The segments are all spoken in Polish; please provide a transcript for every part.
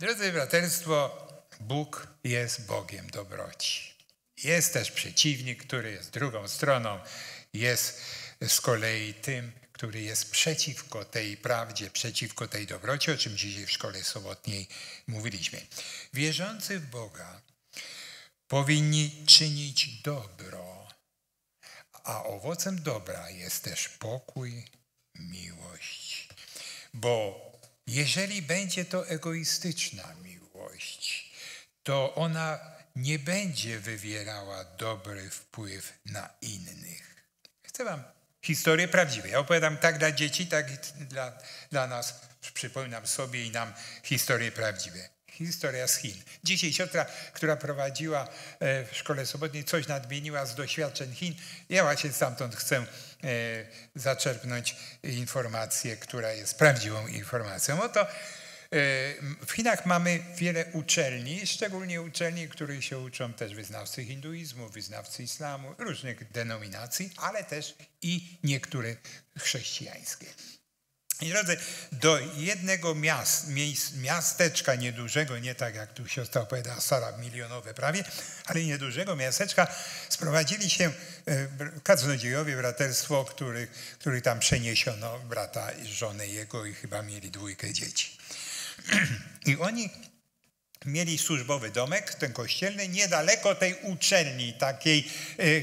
Drodzy braterstwo, Bóg jest Bogiem dobroci. Jest też przeciwnik, który jest drugą stroną, jest z kolei tym, który jest przeciwko tej prawdzie, przeciwko tej dobroci, o czym dzisiaj w szkole sobotniej mówiliśmy. Wierzący w Boga powinni czynić dobro, a owocem dobra jest też pokój, miłość. Bo jeżeli będzie to egoistyczna miłość, to ona nie będzie wywierała dobry wpływ na innych. Chcę wam historię prawdziwą. Ja opowiadam tak dla dzieci, tak i dla nas. Przypominam sobie i nam historie prawdziwe. Historia z Chin. Dzisiaj siostra, która prowadziła w szkole sobotniej, coś nadmieniła z doświadczeń Chin. Ja właśnie stamtąd chcę zaczerpnąć informację, która jest prawdziwą informacją. Oto w Chinach mamy wiele uczelni, szczególnie uczelni, których się uczą też wyznawcy hinduizmu, wyznawcy islamu, różnych denominacji, ale też i niektóre chrześcijańskie. I drodzy, do jednego miasteczka niedużego, nie tak jak tu siostra opowiadała, Sara, milionowe prawie, ale niedużego miasteczka sprowadzili się kaznodziejowie, braterstwo, których tam przeniesiono brata, żonę jego i chyba mieli dwójkę dzieci. I oni mieli służbowy domek, ten kościelny, niedaleko tej uczelni, takiej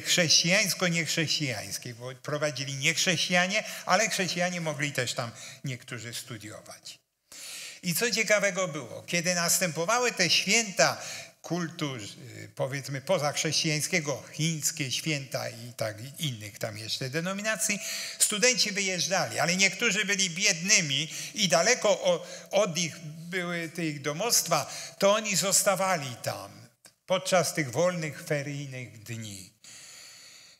chrześcijańsko-niechrześcijańskiej, bo prowadzili niechrześcijanie, ale chrześcijanie mogli też tam niektórzy studiować. I co ciekawego było, kiedy następowały te święta kultu, powiedzmy, pozachrześcijańskiego, chińskie święta i tak innych tam jeszcze denominacji, studenci wyjeżdżali, ale niektórzy byli biednymi i daleko od ich były te ich domostwa, to oni zostawali tam podczas tych wolnych, feryjnych dni.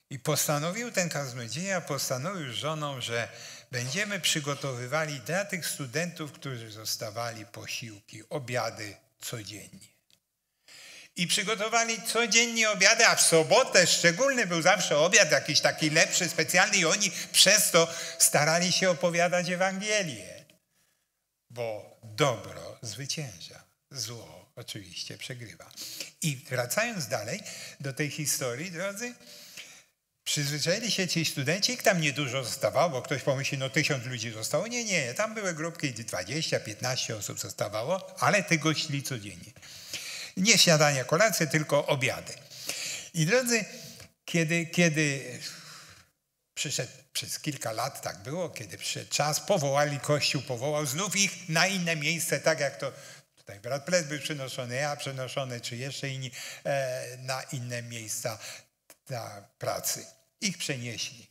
I postanowił ten kaznodzieja, postanowił z żoną, że będziemy przygotowywali dla tych studentów, którzy zostawali, posiłki, obiady codziennie. I przygotowali codziennie obiady, a w sobotę szczególny był zawsze obiad jakiś taki lepszy, specjalny i oni przez to starali się opowiadać Ewangelię. Bo dobro zwycięża, zło oczywiście przegrywa. I wracając dalej do tej historii, drodzy, przyzwyczaili się ci studenci, ich tam niedużo zostawało, bo ktoś pomyśli, no 1000 ludzi zostało. Nie, nie, tam były grupki, 20, 15 osób zostawało, ale tych gościli codziennie. Nie śniadania, kolacje, tylko obiady. I drodzy, kiedy przyszedł, przez kilka lat tak było, kiedy przyszedł czas, Kościół powołał znów ich na inne miejsce, tak jak to tutaj brat Ples był przenoszony, ja przenoszony, czy jeszcze inni, na inne miejsca na pracy. Ich przenieśli.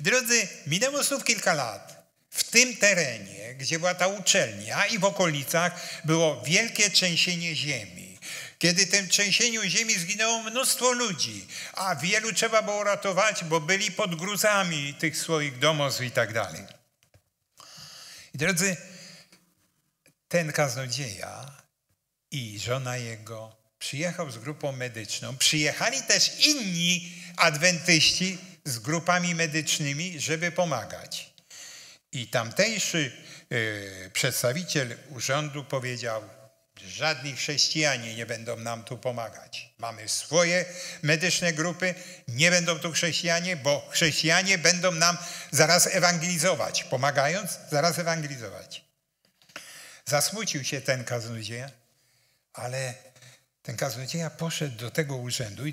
Drodzy, minęło znów kilka lat. W tym terenie, gdzie była ta uczelnia i w okolicach było wielkie trzęsienie ziemi. Kiedy tym trzęsieniu ziemi zginęło mnóstwo ludzi, a wielu trzeba było ratować, bo byli pod gruzami tych swoich domostw i tak dalej. I drodzy, ten kaznodzieja i żona jego przyjechał z grupą medyczną. Przyjechali też inni adwentyści z grupami medycznymi, żeby pomagać. I tamtejszy przedstawiciel urzędu powiedział, żadni chrześcijanie nie będą nam tu pomagać. Mamy swoje medyczne grupy, nie będą tu chrześcijanie, bo chrześcijanie będą nam zaraz ewangelizować. Pomagając, zaraz ewangelizować. Zasmucił się ten kaznodzieja, ale ten kaznodzieja poszedł do tego urzędu i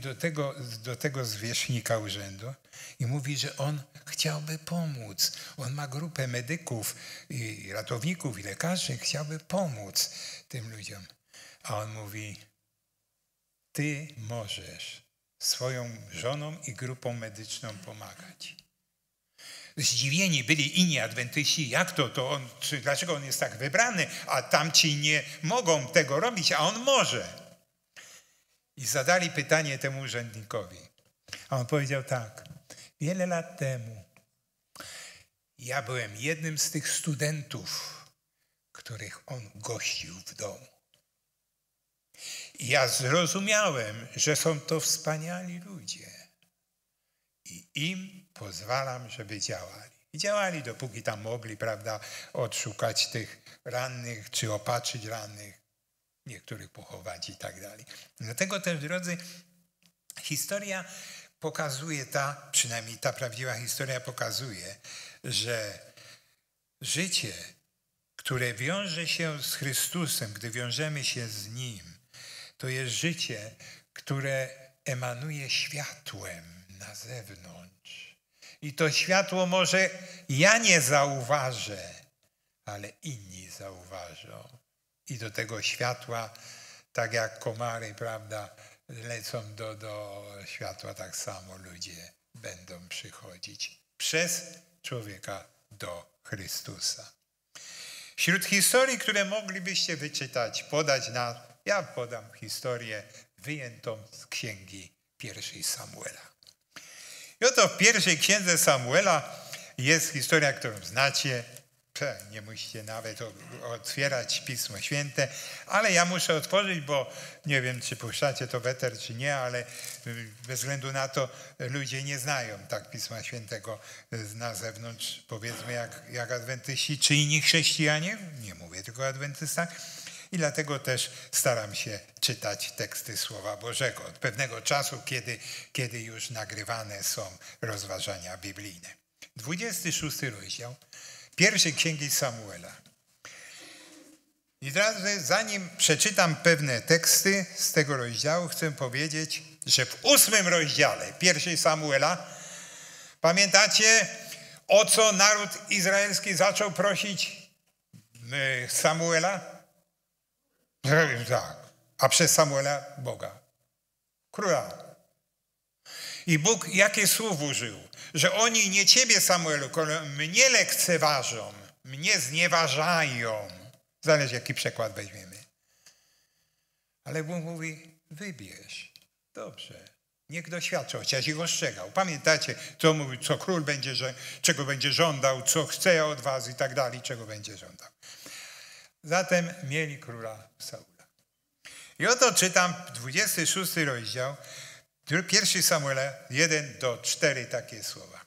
do tego zwierzchnika urzędu i mówi, że on chciałby pomóc. On ma grupę medyków, i ratowników i lekarzy, chciałby pomóc tym ludziom. A on mówi, ty możesz swoją żoną i grupą medyczną pomagać. Zdziwieni byli inni adwentyści, jak to on, czy dlaczego on jest tak wybrany, a tamci nie mogą tego robić, a on może. I zadali pytanie temu urzędnikowi. A on powiedział tak. Wiele lat temu ja byłem jednym z tych studentów, których on gościł w domu. I ja zrozumiałem, że są to wspaniali ludzie. I im pozwalam, żeby działali. I działali, dopóki tam mogli, prawda, odszukać tych rannych, czy opatrzyć rannych. niektórych pochować i tak dalej. Dlatego też, drodzy, historia pokazuje, przynajmniej ta prawdziwa historia pokazuje, że życie, które wiąże się z Chrystusem, gdy wiążemy się z Nim, to jest życie, które emanuje światłem na zewnątrz. I to światło może ja nie zauważę, ale inni zauważą. I do tego światła, tak jak komary, prawda, lecą do światła, tak samo ludzie będą przychodzić przez człowieka do Chrystusa. Wśród historii, które moglibyście wyczytać, ja podam historię wyjętą z księgi pierwszej Samuela. I oto w pierwszej księdze Samuela jest historia, którą znacie. Nie musicie nawet otwierać Pismo Święte, ale ja muszę otworzyć, bo nie wiem, czy puszczacie to w eter, czy nie, ale bez względu na to ludzie nie znają tak Pisma Świętego na zewnątrz, powiedzmy, jak adwentyści, czy inni chrześcijanie, nie mówię tylko o adwentystach, i dlatego też staram się czytać teksty Słowa Bożego od pewnego czasu, kiedy już nagrywane są rozważania biblijne. 26 rozdział pierwszej księgi Samuela. I teraz, zanim przeczytam pewne teksty z tego rozdziału, chcę powiedzieć, że w 8 rozdziale pierwszej Samuela, pamiętacie, o co naród izraelski zaczął prosić Samuela? Tak, a przez Samuela Boga, króla. I Bóg jakie słów użył? Że oni nie ciebie, Samuelu, mnie lekceważą, mnie znieważają. Zależy, jaki przekład weźmiemy. Ale Bóg mówi, wybierz. Dobrze. Niech doświadczą, chociaż ich ostrzegał. Pamiętacie, co mówił, co król będzie, czego będzie żądał, co chce od was i tak dalej, czego będzie żądał. Zatem mieli króla Saula. I oto czytam 26 rozdział, 1 Samuela 1-4, takie słowa.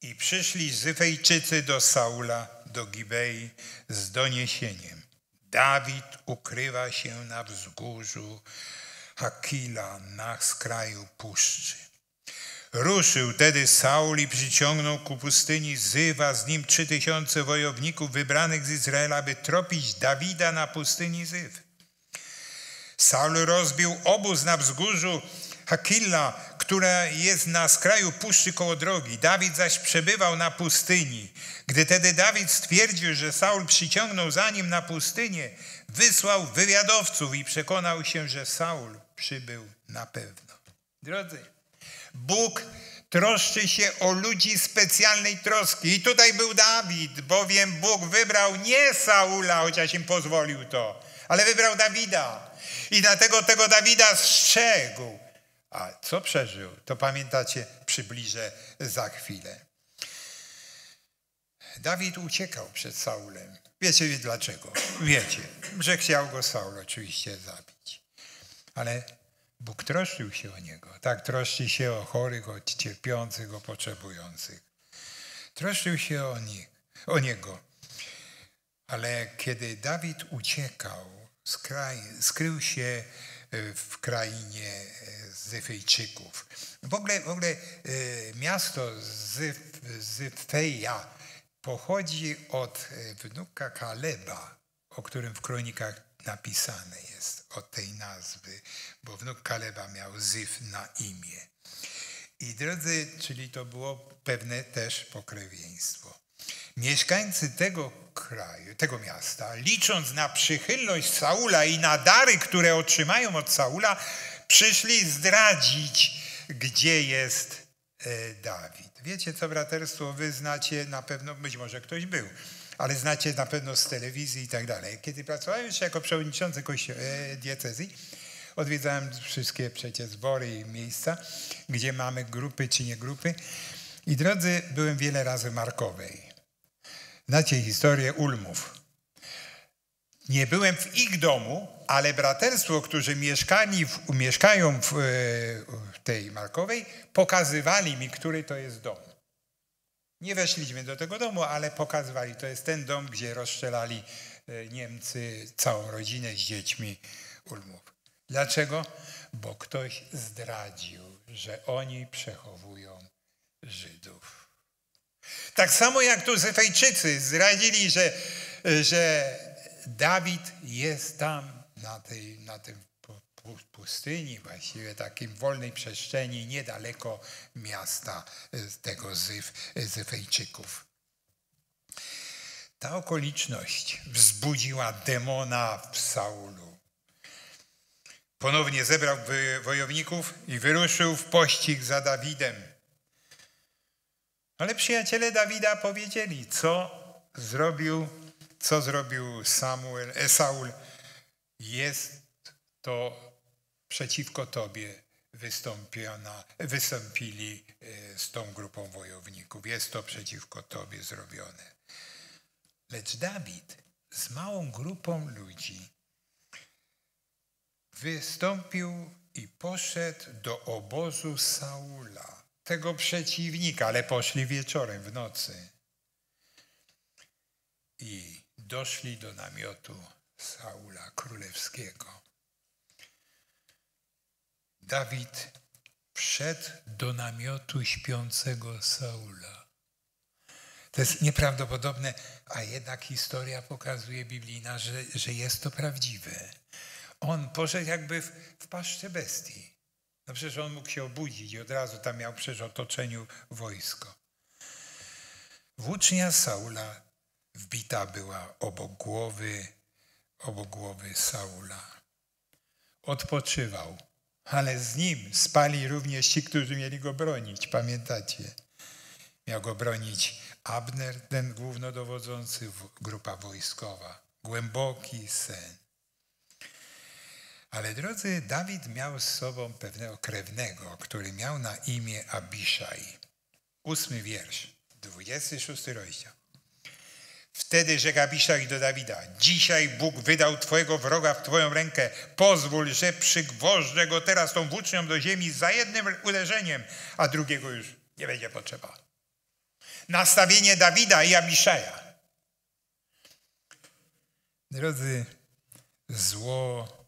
I przyszli Zyfejczycy do Saula, do Gibei, z doniesieniem. Dawid ukrywa się na wzgórzu Hakila, na skraju puszczy. Ruszył tedy Saul i przyciągnął ku pustyni Zywa, z nim 3000 wojowników wybranych z Izraela, by tropić Dawida na pustyni Zyw. Saul rozbił obóz na wzgórzu Hakila, która jest na skraju puszczy koło drogi. Dawid zaś przebywał na pustyni. Gdy tedy Dawid stwierdził, że Saul przyciągnął za nim na pustynię, wysłał wywiadowców i przekonał się, że Saul przybył na pewno. Drodzy, Bóg troszczy się o ludzi specjalnej troski. I tutaj był Dawid, bowiem Bóg wybrał nie Saula, chociaż im pozwolił to, ale wybrał Dawida. I dlatego tego Dawida strzegł. A co przeżył, to pamiętacie, przybliżę za chwilę. Dawid uciekał przed Saulem. Wiecie dlaczego? Wiecie, że chciał go Saul oczywiście zabić. Ale Bóg troszczył się o niego. Tak troszczy się o chorych, o cierpiących, o potrzebujących. Troszczył się o niego. Ale kiedy Dawid uciekał, skrył się w krainie Zyfejczyków. W ogóle miasto Zyfeja pochodzi od wnuka Kaleba, o którym w kronikach napisane jest od tej nazwy, bo wnuk Kaleba miał Zyf na imię. I drodzy, czyli to było pewne też pokrewieństwo. Mieszkańcy tego kraju, tego miasta, licząc na przychylność Saula i na dary, które otrzymają od Saula, przyszli zdradzić, gdzie jest Dawid. Wiecie co, braterstwo, wy znacie na pewno, być może ktoś był, ale znacie na pewno z telewizji i tak dalej. Kiedy pracowałem jeszcze jako przewodniczący diecezji, odwiedzałem wszystkie przecież zbory i miejsca, gdzie mamy grupy czy nie grupy. I drodzy, byłem wiele razy w Markowej. Znacie historię Ulmów. Nie byłem w ich domu, ale braterstwo, którzy mieszkają w tej Markowej, pokazywali mi, który to jest dom. Nie weszliśmy do tego domu, ale pokazywali. To jest ten dom, gdzie rozstrzelali Niemcy całą rodzinę z dziećmi Ulmów. Dlaczego? Bo ktoś zdradził, że oni przechowują Żydów. Tak samo jak Józefejczycy zdradzili, że Dawid jest tam na tym pustyni, właściwie takim wolnej przestrzeni, niedaleko miasta tego Zefejczyków. Ta okoliczność wzbudziła demona w Saulu. Ponownie zebrał wojowników i wyruszył w pościg za Dawidem. Ale przyjaciele Dawida powiedzieli, co zrobił Saul. Jest to przeciwko tobie wystąpili z tą grupą wojowników. Jest to przeciwko tobie zrobione. Lecz Dawid z małą grupą ludzi wystąpił i poszedł do obozu Saula, tego przeciwnika, ale poszli wieczorem, w nocy. I doszli do namiotu Saula królewskiego. Dawid wszedł do namiotu śpiącego Saula. To jest nieprawdopodobne, a jednak historia pokazuje biblijna, że jest to prawdziwe. On poszedł jakby w paszczę bestii. No przecież on mógł się obudzić i od razu tam miał przecież w otoczeniu wojsko. Włócznia Saula wbita była obok głowy Saula. Odpoczywał, ale z nim spali również ci, którzy mieli go bronić. Pamiętacie? Miał go bronić Abner, ten głównodowodzący, grupa wojskowa. Głęboki sen. Ale drodzy, Dawid miał z sobą pewnego krewnego, który miał na imię Abiszaj. 8 wiersz, 26 rozdział. Wtedy rzekł Abiszaj do Dawida: dzisiaj Bóg wydał twojego wroga w twoją rękę. Pozwól, że przygwożdżę go teraz tą włócznią do ziemi za jednym uderzeniem, a drugiego już nie będzie potrzeba. Nastawienie Dawida i Abiszaja. Drodzy, zło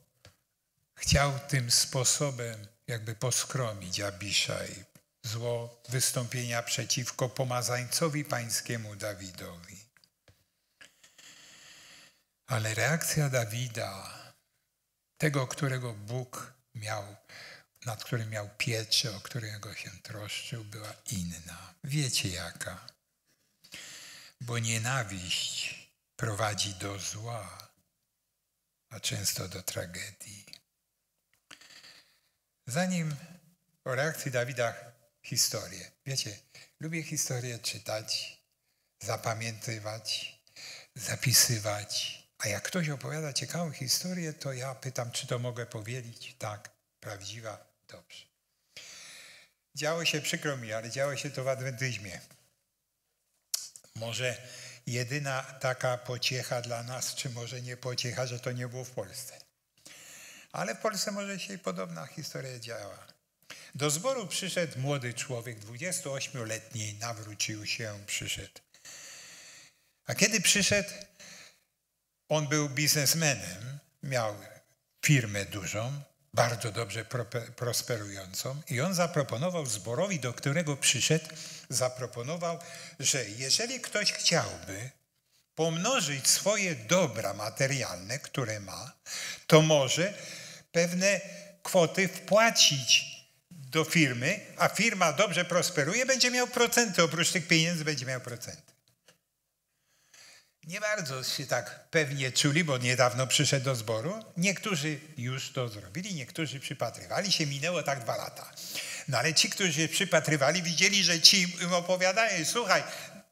chciał tym sposobem jakby poskromić Abiszaj. Zło wystąpienia przeciwko pomazańcowi pańskiemu Dawidowi. Ale reakcja Dawida, tego, którego Bóg miał, nad którym miał pieczę, o którego się troszczył, była inna. Wiecie jaka? Bo nienawiść prowadzi do zła, a często do tragedii. Zanim o reakcji Dawida historię. Wiecie, lubię historię czytać, zapamiętywać, zapisywać. A jak ktoś opowiada ciekawą historię, to ja pytam, czy to mogę powiedzieć? Tak, prawdziwa. Dobrze. Działo się, przykro mi, ale działo się to w adwentyzmie. Może jedyna taka pociecha dla nas, czy może nie pociecha, że to nie było w Polsce. Ale w Polsce może się podobna historia działa. Do zboru przyszedł młody człowiek, 28-letni, nawrócił się, przyszedł. A kiedy przyszedł, on był biznesmenem, miał firmę dużą, bardzo dobrze prosperującą, i on zaproponował zborowi, do którego przyszedł, zaproponował, że jeżeli ktoś chciałby pomnożyć swoje dobra materialne, które ma, to może pewne kwoty wpłacić do firmy, a firma dobrze prosperuje, będzie miał procenty, oprócz tych pieniędzy będzie miał procenty. Nie bardzo się tak pewnie czuli, bo niedawno przyszedł do zboru. Niektórzy już to zrobili, niektórzy przypatrywali się, minęło tak 2 lata. No ale ci, którzy przypatrywali, widzieli, że ci im opowiadają, słuchaj,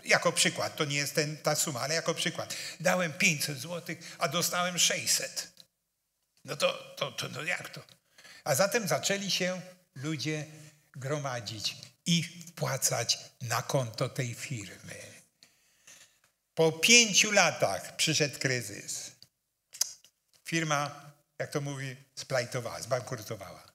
jako przykład, to nie jest ta suma, ale jako przykład, dałem 500 zł, a dostałem 600. No to jak to? A zatem zaczęli się ludzie gromadzić i wpłacać na konto tej firmy. Po 5 latach przyszedł kryzys. Firma, jak to mówi, splajtowała, zbankrutowała.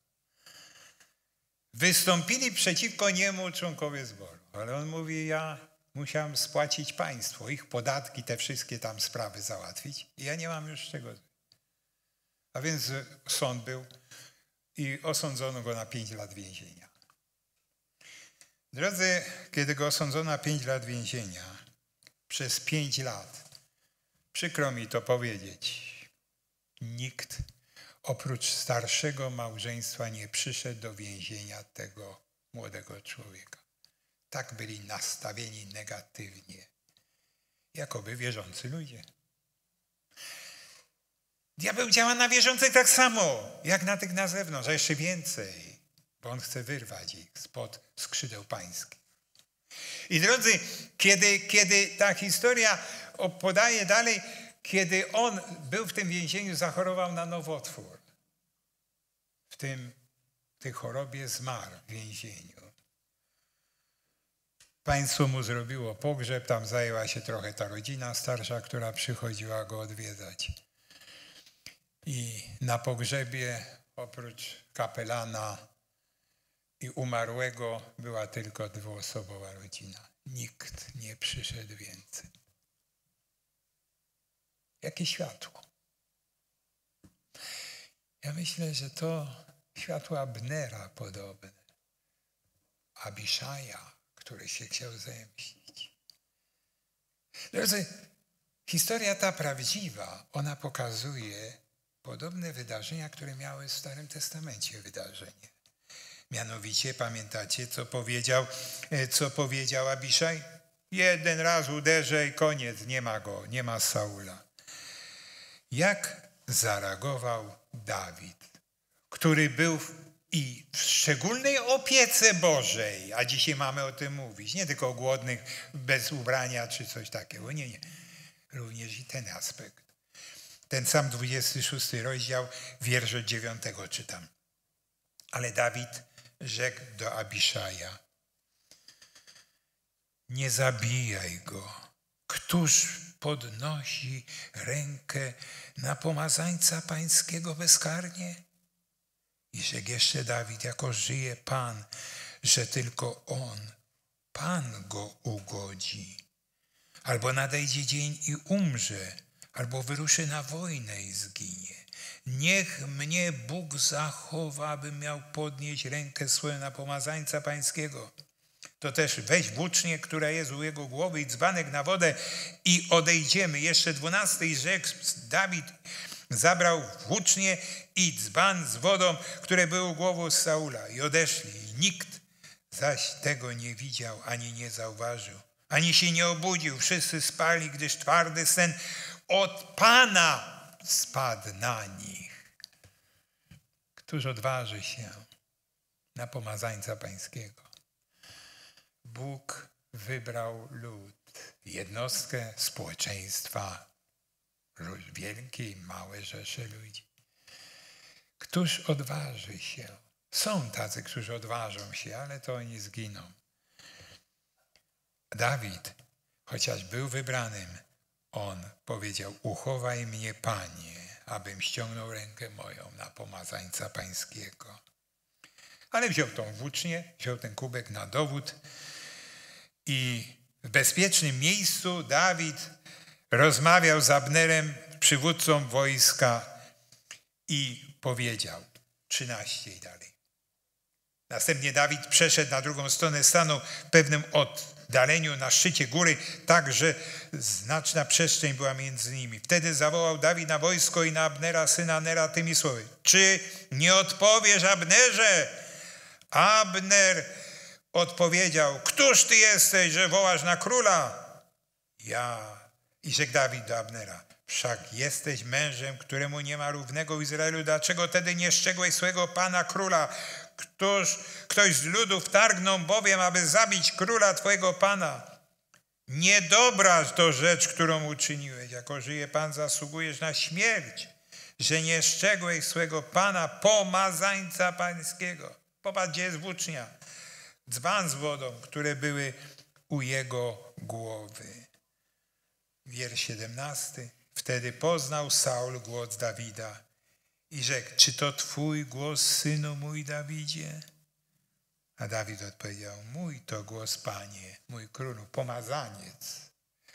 Wystąpili przeciwko niemu członkowie zboru, ale on mówi, ja musiałem spłacić państwu, ich podatki, te wszystkie tam sprawy załatwić i ja nie mam już czego. A więc sąd był i osądzono go na 5 lat więzienia. Drodzy, kiedy go osądzono na 5 lat więzienia, przez 5 lat, przykro mi to powiedzieć, nikt oprócz starszego małżeństwa nie przyszedł do więzienia tego młodego człowieka. Tak byli nastawieni negatywnie, jakoby wierzący ludzie. Diabeł działa na wierzących tak samo, jak na tych na zewnątrz, a jeszcze więcej, bo on chce wyrwać ich spod skrzydeł pańskich. I drodzy, kiedy ta historia podaje dalej, kiedy on był w tym więzieniu, zachorował na nowotwór. W tej chorobie zmarł w więzieniu. Państwo mu zrobiło pogrzeb, tam zajęła się trochę ta rodzina starsza, która przychodziła go odwiedzać. I na pogrzebie oprócz kapelana i umarłego była tylko dwuosobowa rodzina. Nikt nie przyszedł więcej. Jakie światło. Ja myślę, że to światło Abnera podobne. Abiszaja, który się chciał zemścić. Drodzy, historia ta prawdziwa, ona pokazuje podobne wydarzenia, które miały w Starym Testamencie wydarzenie. Mianowicie, pamiętacie, co powiedział Abiszaj? Jeden raz uderzę i koniec, nie ma go, nie ma Saula. Jak zareagował Dawid, który był w szczególnej opiece Bożej, a dzisiaj mamy o tym mówić, nie tylko o głodnych, bez ubrania czy coś takiego, nie, nie. Również i ten aspekt. Ten sam 26 rozdział, wiersz od 9 czytam. Ale Dawid rzekł do Abiszaja: nie zabijaj go, któż podnosi rękę na pomazańca pańskiego bezkarnie? I rzekł jeszcze Dawid: jako żyje Pan, że tylko on, Pan go ugodzi. Albo nadejdzie dzień i umrze, albo wyruszy na wojnę i zginie. Niech mnie Bóg zachowa, abym miał podnieść rękę swoją na pomazańca pańskiego. To też weź włócznię, która jest u jego głowy, i dzbanek na wodę, i odejdziemy. Jeszcze 12 rzekł Dawid, zabrał włócznię i dzban z wodą, które były u głowy Saula, i odeszli. Nikt zaś tego nie widział, ani nie zauważył, ani się nie obudził. Wszyscy spali, gdyż twardy sen od Pana spadł na nich. Któż odważy się na pomazańca pańskiego? Bóg wybrał lud, jednostkę, społeczeństwa, wielkie i małe rzesze ludzi. Któż odważy się? Są tacy, którzy odważą się, ale to oni zginą. Dawid, chociaż był wybranym, on powiedział: uchowaj mnie, Panie, abym ściągnął rękę moją na pomazańca pańskiego. Ale wziął tą włócznię, wziął ten kubek na dowód i w bezpiecznym miejscu Dawid rozmawiał z Abnerem, przywódcą wojska, i powiedział 13 i dalej. Następnie Dawid przeszedł na drugą stronę, stanął w pewnym oddaleniu na szczycie góry, tak że znaczna przestrzeń była między nimi. Wtedy zawołał Dawid na wojsko i na Abnera, syna Nera, tymi słowy: czy nie odpowiesz, Abnerze? Abner odpowiedział: któż ty jesteś, że wołasz na króla? Ja. I rzekł Dawid do Abnera: wszak jesteś mężem, któremu nie ma równego w Izraelu. Dlaczego tedy nie strzegłeś swego pana króla? Ktoś z ludów targnął bowiem, aby zabić króla twojego pana. Niedobra to rzecz, którą uczyniłeś. Jako żyje Pan, zasługujesz na śmierć, że nie strzegłeś swego pana, pomazańca pańskiego. Popatrz, gdzie jest włócznia, dzban z wodą, które były u jego głowy. Wiersz 17. Wtedy poznał Saul głos Dawida i rzekł: czy to twój głos, synu mój Dawidzie? A Dawid odpowiedział: mój to głos, Panie, mój królu, pomazaniec,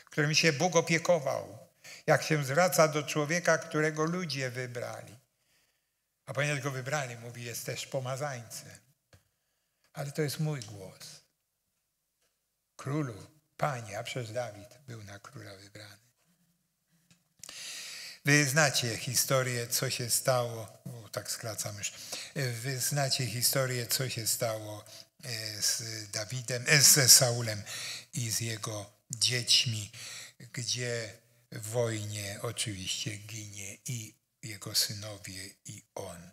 którym się Bóg opiekował, jak się zwraca do człowieka, którego ludzie wybrali. A ponieważ go wybrali, mówi, jest też pomazańcem. Ale to jest mój głos. Królu, Panie, a przecież Dawid był na króla wybrany. Wy znacie historię, co się stało, tak skracam już. Wy znacie historię, co się stało z Dawidem, z Saulem i z jego dziećmi, gdzie w wojnie oczywiście ginie i jego synowie, i on.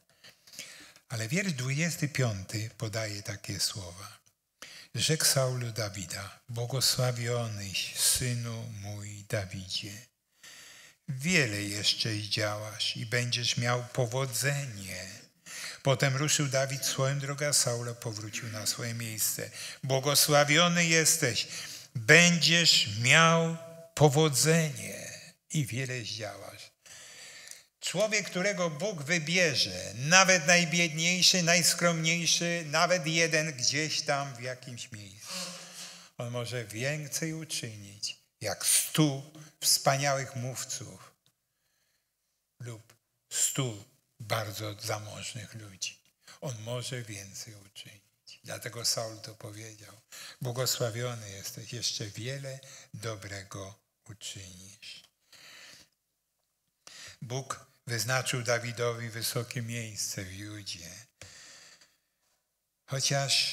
Ale wiersz 25 podaje takie słowa. Rzekł Saul Dawida: błogosławionyś, synu mój Dawidzie. Wiele jeszcze zdziałasz i będziesz miał powodzenie. Potem ruszył Dawid swoją drogą, a Saul powrócił na swoje miejsce. Błogosławiony jesteś, będziesz miał powodzenie i wiele zdziałasz. Człowiek, którego Bóg wybierze, nawet najbiedniejszy, najskromniejszy, nawet jeden gdzieś tam w jakimś miejscu, on może więcej uczynić jak 100 wspaniałych mówców lub 100 bardzo zamożnych ludzi. On może więcej uczynić. Dlatego Saul to powiedział. Błogosławiony jesteś, jeszcze wiele dobrego uczynisz. Bóg wyznaczył Dawidowi wysokie miejsce w Judzie. Chociaż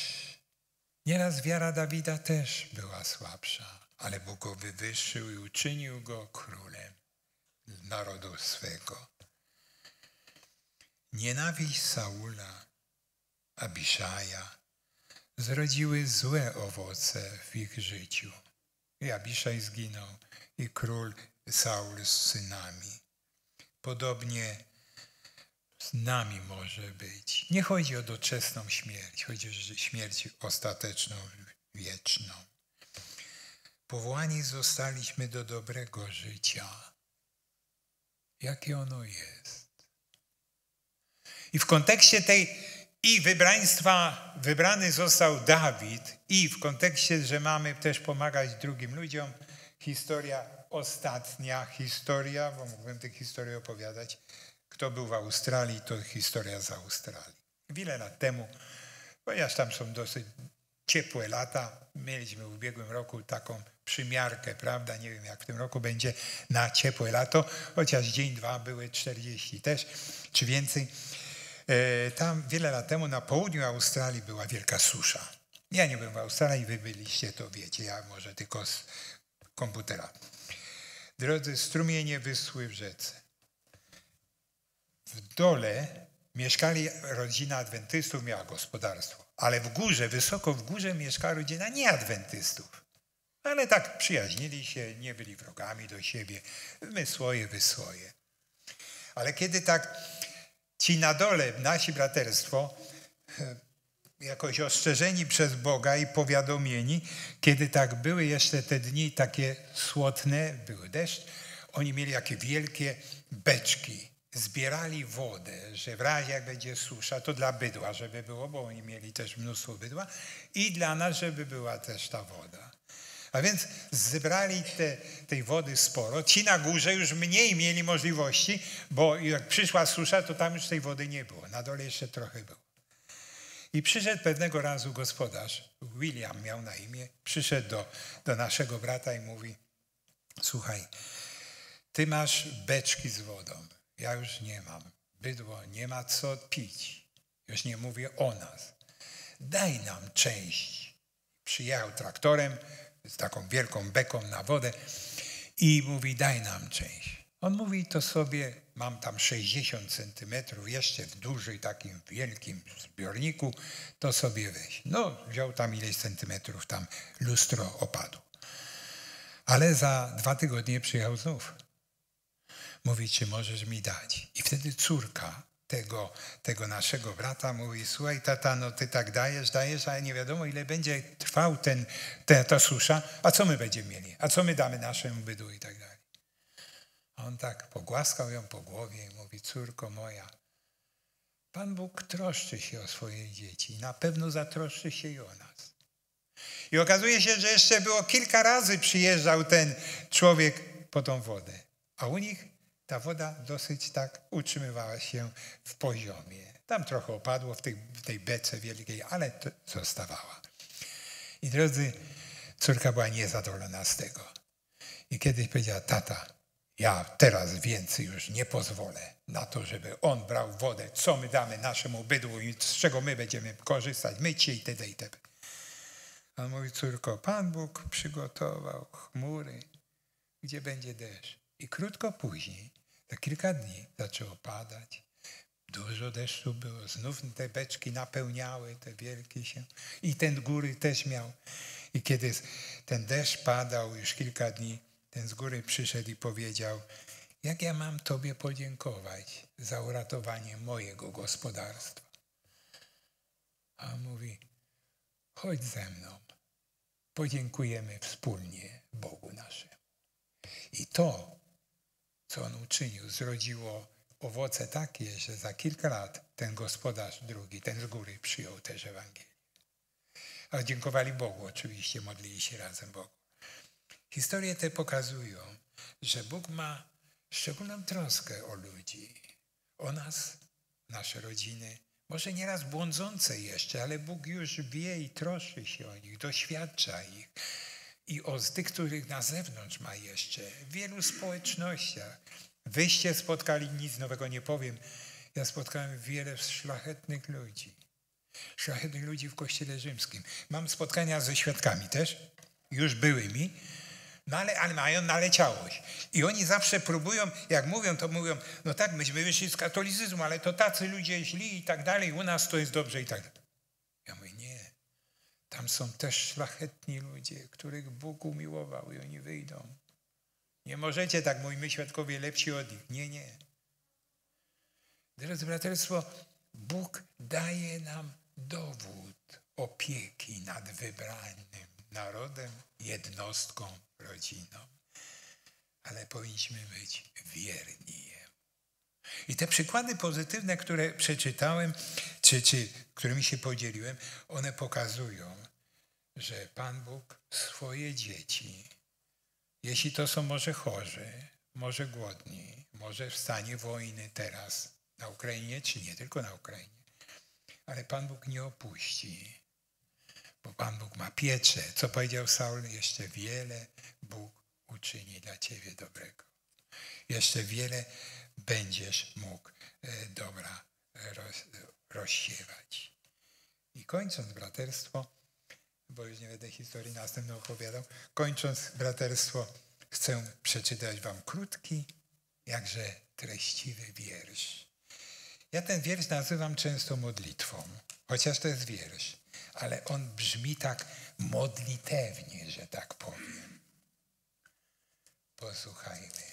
nieraz wiara Dawida też była słabsza, ale Bóg go wywyższył i uczynił go królem narodu swego. Nienawiść Saula, Abiszaja zrodziły złe owoce w ich życiu. I Abiszaj zginął, i król Saul z synami. Podobnie z nami może być. Nie chodzi o doczesną śmierć, chodzi o śmierć ostateczną, wieczną. Powołani zostaliśmy do dobrego życia. Jakie ono jest? I w kontekście tej wybraństwa, wybrany został Dawid, i w kontekście, że mamy też pomagać drugim ludziom, historia ostatnia historia, bo mógłbym tych historii opowiadać. Kto był w Australii, to historia z Australii. Wiele lat temu, ponieważ tam są dosyć ciepłe lata, mieliśmy w ubiegłym roku taką przymiarkę, prawda? Nie wiem, jak w tym roku będzie na ciepłe lato, chociaż dzień, dwa były 40 też, czy więcej. Tam wiele lat temu na południu Australii była wielka susza. Ja nie byłem w Australii, wy byliście, to wiecie, ja może tylko z komputera. Drodzy, strumienie wyschły w rzece. W dole mieszkali rodzina adwentystów, miała gospodarstwo, ale w górze, wysoko w górze mieszkała rodzina nieadwentystów. Ale tak przyjaźnili się, nie byli wrogami do siebie. My swoje, wy swoje. Ale kiedy tak ci na dole, nasi braterstwo, jakoś ostrzeżeni przez Boga i powiadomieni, kiedy tak były jeszcze te dni takie słotne, był deszcz, oni mieli jakie wielkie beczki, zbierali wodę, że w razie jak będzie susza, to dla bydła, żeby było, bo oni mieli też mnóstwo bydła, i dla nas, żeby była też ta woda. A więc zebrali tej wody sporo. Ci na górze już mniej mieli możliwości, bo jak przyszła susza, to tam już tej wody nie było. Na dole jeszcze trochę było. I przyszedł pewnego razu gospodarz, William miał na imię, przyszedł do naszego brata i mówi: słuchaj, ty masz beczki z wodą, ja już nie mam, bydło nie ma co pić, już nie mówię o nas, daj nam część. Przyjechał traktorem z taką wielką beką na wodę i mówi: daj nam część. On mówi to sobie, mam tam 60 centymetrów jeszcze w dużym, takim wielkim zbiorniku, to sobie weź. No, wziął tam ileś centymetrów, tam lustro opadło. Ale za 2 tygodnie przyjechał znów. Mówi: czy możesz mi dać? I wtedy córka tego naszego brata mówi: słuchaj, tata, no ty tak dajesz, ale nie wiadomo, ile będzie trwał ta susza, a co my będziemy mieli? A co my damy naszemu bydłu i tak dalej. A on tak pogłaskał ją po głowie i mówi: córko moja, Pan Bóg troszczy się o swoje dzieci. Na pewno zatroszczy się i o nas. I okazuje się, że jeszcze było kilka razy przyjeżdżał ten człowiek po tą wodę. A u nich ta woda dosyć tak utrzymywała się w poziomie. Tam trochę opadło w tej bece wielkiej, ale to zostawała. I drodzy, córka była niezadowolona z tego. I kiedyś powiedziała: tata, ja teraz więcej już nie pozwolę na to, żeby on brał wodę. Co my damy naszemu bydłu i z czego my będziemy korzystać, myć się itd. itd. On mówi: córko, Pan Bóg przygotował chmury, gdzie będzie deszcz. I krótko później, za kilka dni zaczęło padać. Dużo deszczu było, znów te beczki napełniały, te wielkie się. I ten góry też miał. I kiedy ten deszcz padał już kilka dni, ten z góry przyszedł i powiedział: jak ja mam Tobie podziękować za uratowanie mojego gospodarstwa? A on mówi: chodź ze mną, podziękujemy wspólnie Bogu naszemu. I to, co on uczynił, zrodziło owoce takie, że za kilka lat ten gospodarz drugi, ten z góry, przyjął też Ewangelię. A dziękowali Bogu oczywiście, modlili się razem Bogu. Historie te pokazują, że Bóg ma szczególną troskę o ludzi, o nas, nasze rodziny, może nieraz błądzące jeszcze, ale Bóg już wie i troszczy się o nich, doświadcza ich i o tych, których na zewnątrz ma jeszcze, w wielu społecznościach. Wyście spotkali, nic nowego nie powiem, ja spotkałem wiele szlachetnych ludzi w Kościele Rzymskim. Mam spotkania ze świadkami też, już byłymi, no ale mają naleciałość. I oni zawsze próbują, jak mówią, to mówią: no tak, myśmy wyszli z katolicyzmu, ale to tacy ludzie źli i tak dalej, u nas to jest dobrze i tak dalej. Ja mówię: nie, tam są też szlachetni ludzie, których Bóg umiłował i oni wyjdą. Nie możecie tak, my świadkowie lepsi od nich. Nie, nie. Drodzy braterstwo, Bóg daje nam dowód opieki nad wybranym narodem, jednostką, rodziną. Ale powinniśmy być wierni Jemu. I te przykłady pozytywne, które przeczytałem, czy którymi się podzieliłem, one pokazują, że Pan Bóg swoje dzieci, jeśli to są może chorzy, może głodni, może w stanie wojny teraz na Ukrainie, czy nie tylko na Ukrainie, ale Pan Bóg nie opuści, bo Pan Bóg ma pieczę. Co powiedział Saul? Jeszcze wiele Bóg uczyni dla ciebie dobrego. Jeszcze wiele będziesz mógł dobra rozsiewać. I kończąc, braterstwo, bo już nie będę historii następną opowiadał, kończąc, braterstwo, chcę przeczytać wam krótki, jakże treściwy wiersz. Ja ten wiersz nazywam często modlitwą, chociaż to jest wiersz, ale on brzmi tak modlitewnie, że tak powiem. Posłuchajmy.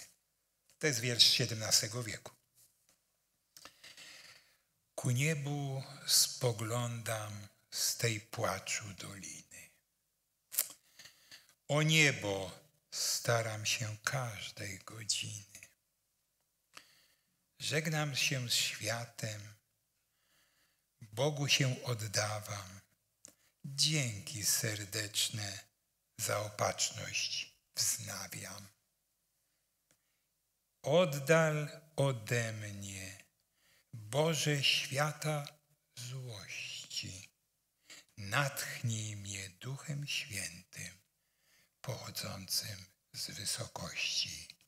To jest wiersz XVII wieku. Ku niebu spoglądam z tej płaczu doliny. O niebo staram się każdej godziny. Żegnam się z światem, Bogu się oddawam. Dzięki serdeczne za opatrzność wznawiam. Oddal ode mnie, Boże świata złości. Natchnij mnie Duchem Świętym, pochodzącym z wysokości